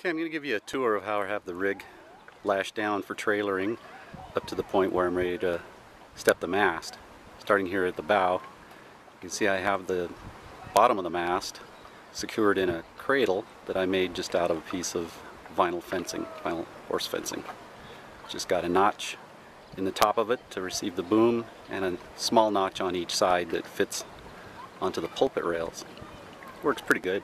Okay, I'm going to give you a tour of how I have the rig lashed down for trailering up to the point where I'm ready to step the mast. Starting here at the bow, you can see I have the bottom of the mast secured in a cradle that I made just out of a piece of vinyl horse fencing. Just got a notch in the top of it to receive the boom and a small notch on each side that fits onto the pulpit rails. Works pretty good.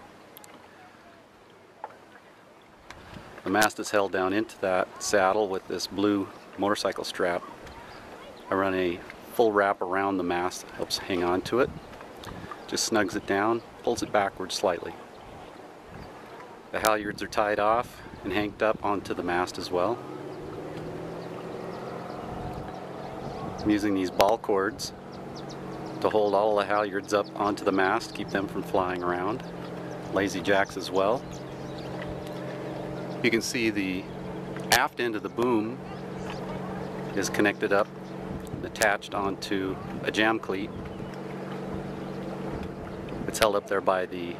The mast is held down into that saddle with this blue motorcycle strap. I run a full wrap around the mast, helps hang on to it, just snugs it down, pulls it backwards slightly. The halyards are tied off and hanked up onto the mast as well. I'm using these ball cords to hold all the halyards up onto the mast, keep them from flying around. Lazy jacks as well. You can see the aft end of the boom is connected up, attached onto a jam cleat. It's held up there by the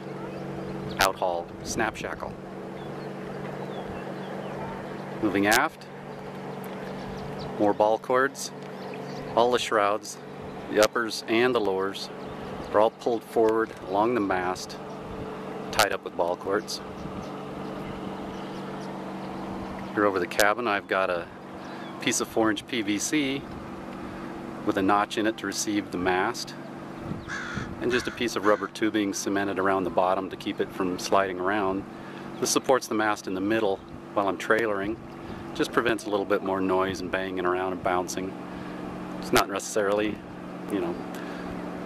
outhaul snap shackle. Moving aft, more ball cords. All the shrouds, the uppers and the lowers, are all pulled forward along the mast, tied up with ball cords. Here over the cabin, I've got a piece of 4-inch PVC with a notch in it to receive the mast, and just a piece of rubber tubing cemented around the bottom to keep it from sliding around. This supports the mast in the middle while I'm trailering. Just prevents a little bit more noise and banging around and bouncing. It's not necessarily,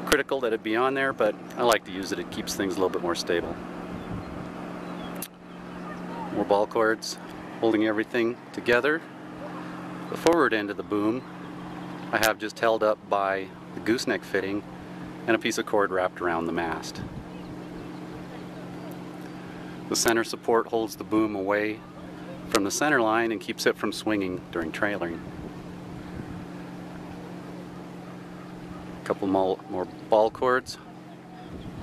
critical that it be on there, but I like to use it. It keeps things a little bit more stable. More ball cords, holding everything together. The forward end of the boom I have just held up by the gooseneck fitting and a piece of cord wrapped around the mast. The center support holds the boom away from the center line and keeps it from swinging during trailering. A couple more ball cords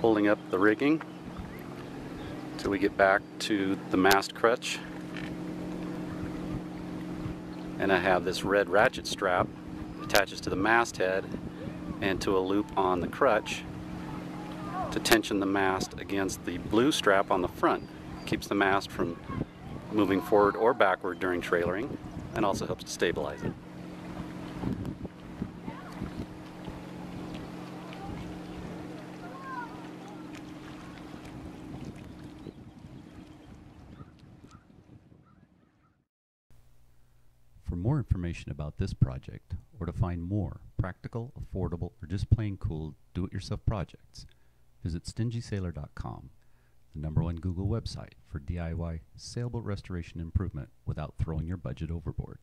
holding up the rigging till we get back to the mast crutch. And I have this red ratchet strap attaches to the masthead and to a loop on the crutch to tension the mast against the blue strap on the front. Keeps the mast from moving forward or backward during trailering and also helps to stabilize it. For more information about this project, or to find more practical, affordable, or just plain cool do-it-yourself projects, visit StingySailor.com, the #1 Google website for DIY sailboat restoration improvement without throwing your budget overboard.